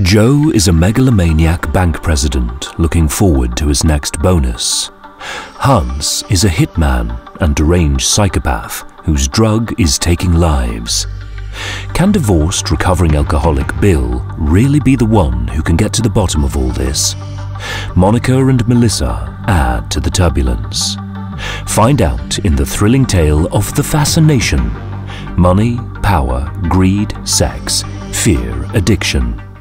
Joe is a megalomaniac bank president looking forward to his next bonus. Hans is a hitman and deranged psychopath whose drug is taking lives. Can divorced, recovering alcoholic Bill really be the one who can get to the bottom of all this? Monica and Melissa add to the turbulence. Find out in the thrilling tale of The Fascination. Money, power, greed, sex, fear, addiction.